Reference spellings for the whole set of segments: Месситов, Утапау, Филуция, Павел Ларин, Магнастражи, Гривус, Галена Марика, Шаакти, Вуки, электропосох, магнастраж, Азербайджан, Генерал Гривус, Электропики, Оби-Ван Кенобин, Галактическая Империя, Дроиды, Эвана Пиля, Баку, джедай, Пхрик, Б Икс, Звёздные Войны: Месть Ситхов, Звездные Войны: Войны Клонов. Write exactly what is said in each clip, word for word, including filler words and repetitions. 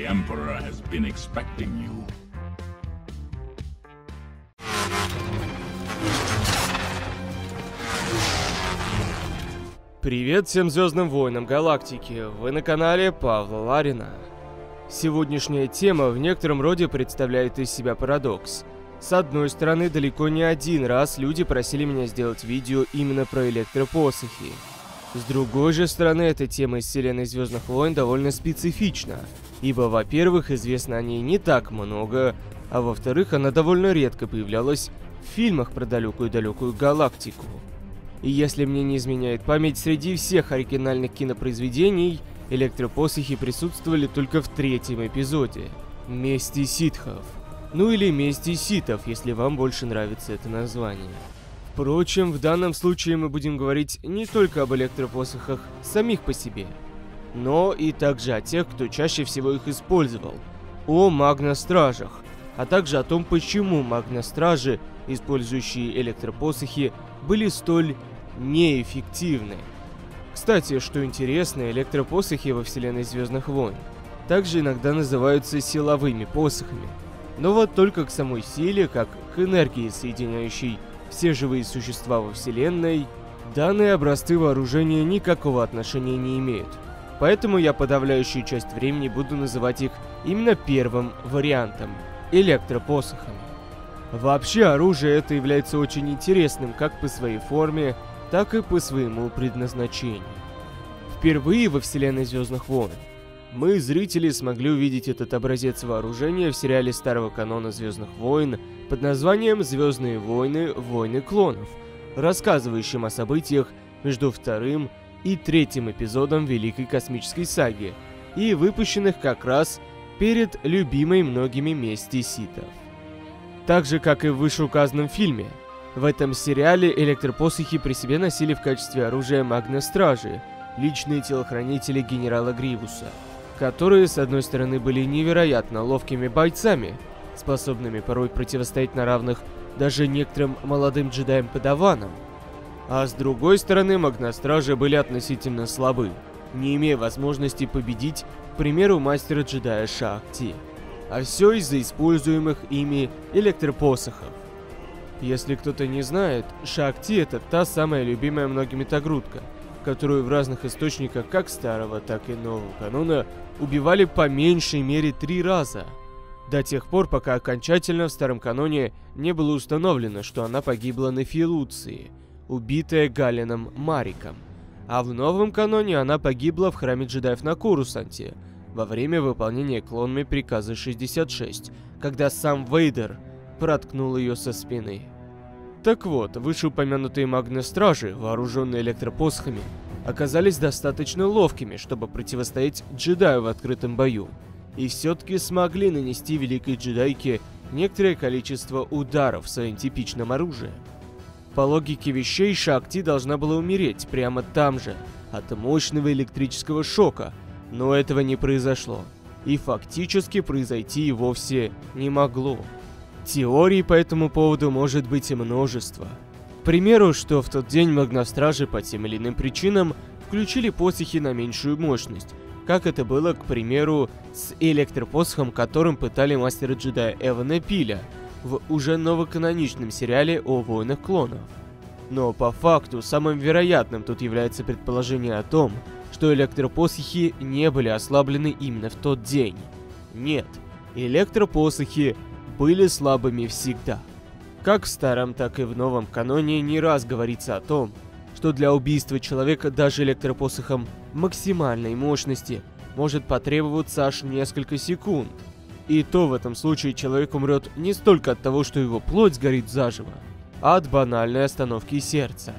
The Emperor has been expecting you. Привет всем Звездным Войнам Галактики, вы на канале Павла Ларина. Сегодняшняя тема в некотором роде представляет из себя парадокс. С одной стороны, далеко не один раз люди просили меня сделать видео именно про электропосохи. С другой же стороны, эта тема из вселенной Звездных Войн довольно специфична, ибо, во-первых, известно о ней не так много, а во-вторых, она довольно редко появлялась в фильмах про далекую-далекую галактику. И если мне не изменяет память, среди всех оригинальных кинопроизведений электропосохи присутствовали только в третьем эпизоде – «Месть Ситхов». Ну или «Месть Ситов», если вам больше нравится это название. Впрочем, в данном случае мы будем говорить не только об электропосохах самих по себе, но и также о тех, кто чаще всего их использовал, о магнастражах, а также о том, почему магнастражи, использующие электропосохи, были столь неэффективны. Кстати, что интересно, электропосохи во вселенной Звездных Войн также иногда называются силовыми посохами, но вот только к самой силе, как к энергии, соединяющей все живые существа во вселенной, данные образцы вооружения никакого отношения не имеют. Поэтому я подавляющую часть времени буду называть их именно первым вариантом – электропосохами. Вообще, оружие это является очень интересным как по своей форме, так и по своему предназначению. Впервые во вселенной Звездных Войн мы, зрители, смогли увидеть этот образец вооружения в сериале старого канона Звездных Войн под названием «Звездные Войны: Войны Клонов», рассказывающим о событиях между вторым и третьим эпизодом Великой Космической Саги и выпущенных как раз перед любимой многими Местью Ситхов. Так же, как и в вышеуказанном фильме, в этом сериале электропосохи при себе носили в качестве оружия магнастражи, личные телохранители генерала Гривуса, которые, с одной стороны, были невероятно ловкими бойцами, способными порой противостоять на равных даже некоторым молодым джедаям-подаванам, а с другой стороны, магнастражи были относительно слабы, не имея возможности победить, к примеру, мастера-джедая Шаакти. А все из-за используемых ими электропосохов. Если кто-то не знает, Шаакти — это та самая любимая многими тагрудка, которую в разных источниках как старого, так и нового канона убивали по меньшей мере три раза, до тех пор, пока окончательно в старом каноне не было установлено, что она погибла на Филуции, убитая Галеном Мариком, а в новом каноне она погибла в храме джедаев на Курусанте во время выполнения клонами приказа шестьдесят шесть, когда сам Вейдер проткнул ее со спины. Так вот, вышеупомянутые магнастражи, вооруженные электропосохами, оказались достаточно ловкими, чтобы противостоять джедаю в открытом бою, и все-таки смогли нанести великой джедайке некоторое количество ударов своим типичным оружием. По логике вещей, Шаакти должна была умереть прямо там же, от мощного электрического шока, но этого не произошло, и фактически произойти и вовсе не могло. Теорий по этому поводу может быть и множество. К примеру, что в тот день магнастражи по тем или иным причинам включили посохи на меньшую мощность, как это было, к примеру, с электропосохом, которым пытали мастера-джедая Эвана Пиля в уже новоканоничном сериале о Войнах Клонов. Но по факту самым вероятным тут является предположение о том, что электропосохи не были ослаблены именно в тот день. Нет, электропосохи были слабыми всегда. Как в старом, так и в новом каноне не раз говорится о том, что для убийства человека даже электропосохом максимальной мощности может потребоваться аж несколько секунд. И то в этом случае человек умрет не столько от того, что его плоть сгорит заживо, а от банальной остановки сердца.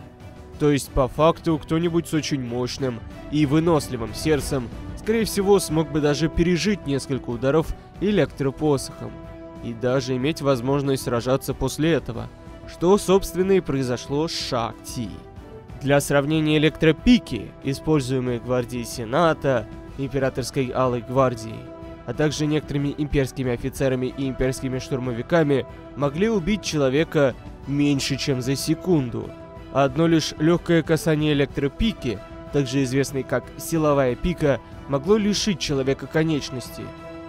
То есть по факту кто-нибудь с очень мощным и выносливым сердцем, скорее всего, смог бы даже пережить несколько ударов электропосохом и даже иметь возможность сражаться после этого, что, собственно, и произошло с Шаакти. Для сравнения, электропики, используемые гвардией Сената, Императорской Алой Гвардии, а также некоторыми имперскими офицерами и имперскими штурмовиками, могли убить человека меньше, чем за секунду. Одно лишь легкое касание электропики, также известной как силовая пика, могло лишить человека конечности,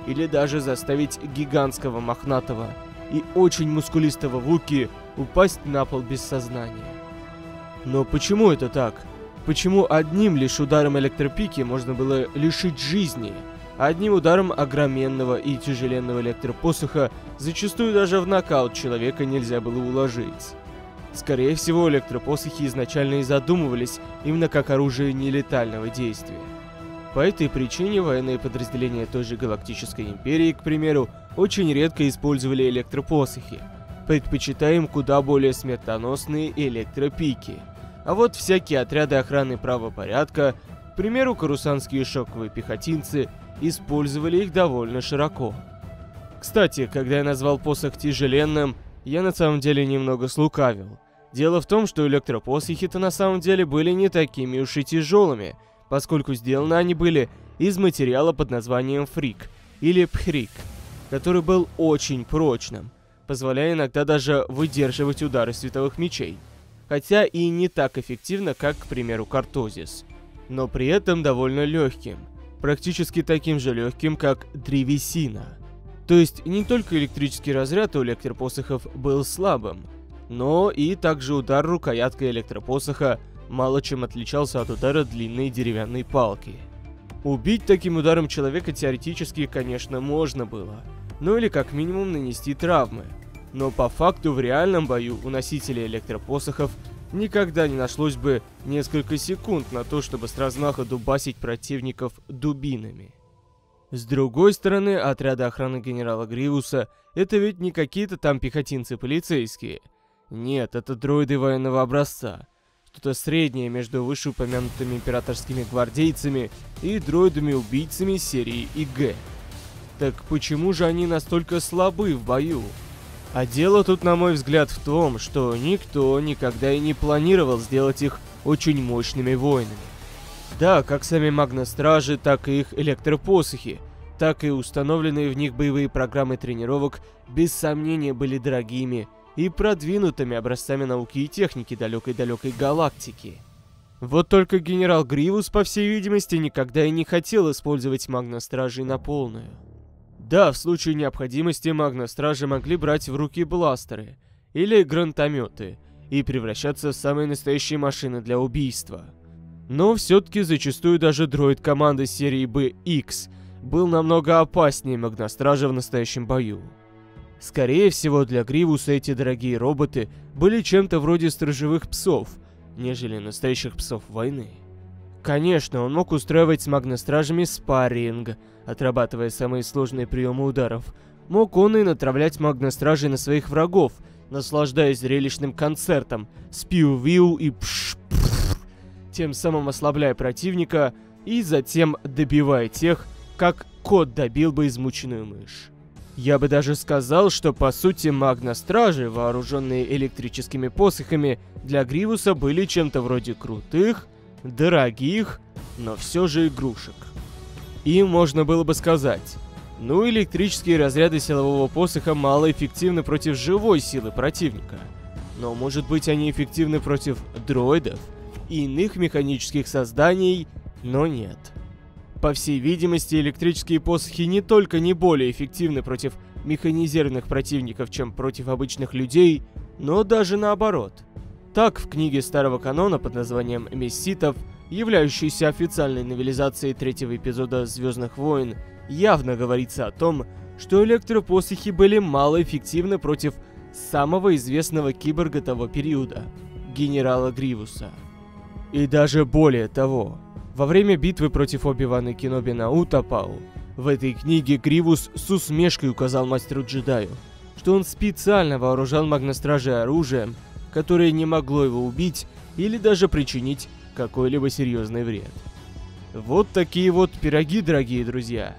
или даже заставить гигантского мохнатого и очень мускулистого Вуки упасть на пол без сознания. Но почему это так? Почему одним лишь ударом электропики можно было лишить жизни, а одним ударом огроменного и тяжеленного электропосоха зачастую даже в нокаут человека нельзя было уложить? Скорее всего, электропосохи изначально и задумывались именно как оружие нелетального действия. По этой причине военные подразделения той же Галактической Империи, к примеру, очень редко использовали электропосохи, предпочитая им куда более смертоносные электропики. А вот всякие отряды охраны правопорядка, к примеру, курусанские шоковые пехотинцы, использовали их довольно широко. Кстати, когда я назвал посох тяжеленным, я на самом деле немного слукавил. Дело в том, что электропосохи-то на самом деле были не такими уж и тяжелыми, поскольку сделаны они были из материала под названием фрик, или пхрик, который был очень прочным, позволяя иногда даже выдерживать удары световых мечей, хотя и не так эффективно, как, к примеру, картозис, но при этом довольно легким, практически таким же легким, как древесина. То есть не только электрический разряд у электропосохов был слабым, но и также удар рукояткой электропосоха мало чем отличался от удара длинной деревянной палки. Убить таким ударом человека теоретически, конечно, можно было, ну или как минимум нанести травмы, но по факту в реальном бою у носителей электропосохов никогда не нашлось бы несколько секунд на то, чтобы с размаха дубасить противников дубинами. С другой стороны, отряды охраны генерала Гривуса — это ведь не какие-то там пехотинцы-полицейские. Нет, это дроиды военного образца. Что-то среднее между вышеупомянутыми императорскими гвардейцами и дроидами-убийцами серии И Г. Так почему же они настолько слабы в бою? А дело тут, на мой взгляд, в том, что никто никогда и не планировал сделать их очень мощными воинами. Да, как сами магнастражи, так и их электропосохи, так и установленные в них боевые программы тренировок без сомнения были дорогими и продвинутыми образцами науки и техники далекой-далекой галактики. Вот только генерал Гривус, по всей видимости, никогда и не хотел использовать магнастражей на полную. Да, в случае необходимости магнастражи могли брать в руки бластеры или гранатометы и превращаться в самые настоящие машины для убийства. Но все-таки зачастую даже дроид команды серии Б Икс был намного опаснее магнастража в настоящем бою. Скорее всего, для Гривуса эти дорогие роботы были чем-то вроде сторожевых псов, нежели настоящих псов войны. Конечно, он мог устраивать с магнастражами спарринг, отрабатывая самые сложные приемы ударов. Мог он и натравлять магнастражей на своих врагов, наслаждаясь зрелищным концертом с пиу-виу и пш, тем самым ослабляя противника и затем добивая тех, как кот добил бы измученную мышь. Я бы даже сказал, что по сути магнастражи, вооруженные электрическими посохами, для Гривуса были чем-то вроде крутых, дорогих, но все же игрушек. И можно было бы сказать, ну электрические разряды силового посоха малоэффективны против живой силы противника, но может быть они эффективны против дроидов и иных механических созданий, но нет. По всей видимости, электрические посохи не только не более эффективны против механизированных противников, чем против обычных людей, но даже наоборот. Так, в книге старого канона под названием «Месситов», являющейся официальной новелизацией третьего эпизода «Звездных войн», явно говорится о том, что электропосохи были малоэффективны против самого известного киборга того периода — генерала Гривуса. И даже более того, во время битвы против Оби-Вана Кенобина Утапау, в этой книге Гривус с усмешкой указал мастеру-джедаю, что он специально вооружал магнастражей оружием, которое не могло его убить или даже причинить какой-либо серьезный вред. Вот такие вот пироги, дорогие друзья.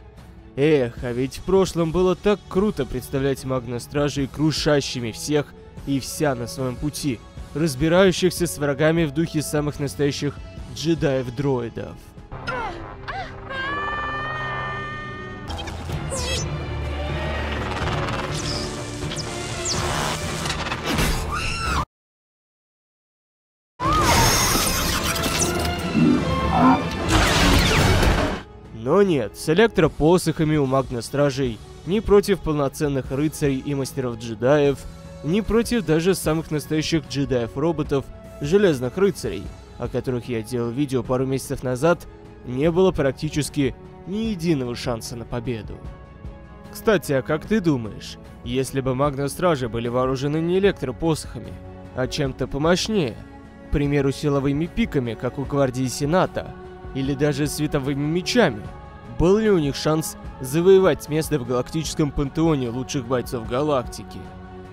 Эх, а ведь в прошлом было так круто представлять магнастражей крушащими всех и вся на своем пути, разбирающихся с врагами в духе самых настоящих джедаев-дроидов. Но Но нет, с электропосохами у магнастражей ни против полноценных рыцарей и мастеров-джедаев, ни против даже самых настоящих джедаев-роботов, железных рыцарей, о которых я делал видео пару месяцев назад, не было практически ни единого шанса на победу. Кстати, а как ты думаешь, если бы магнастражи были вооружены не электропосохами, а чем-то помощнее, к примеру, силовыми пиками, как у гвардии Сената, или даже световыми мечами, был ли у них шанс завоевать место в галактическом пантеоне лучших бойцов галактики?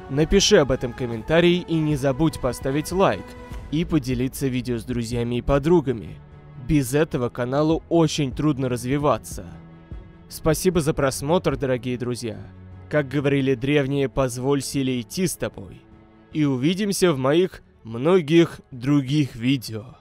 Напиши об этом комментарий и не забудь поставить лайк и поделиться видео с друзьями и подругами. Без этого каналу очень трудно развиваться. Спасибо за просмотр, дорогие друзья. Как говорили древние, позволь силе идти с тобой. И увидимся в моих многих других видео.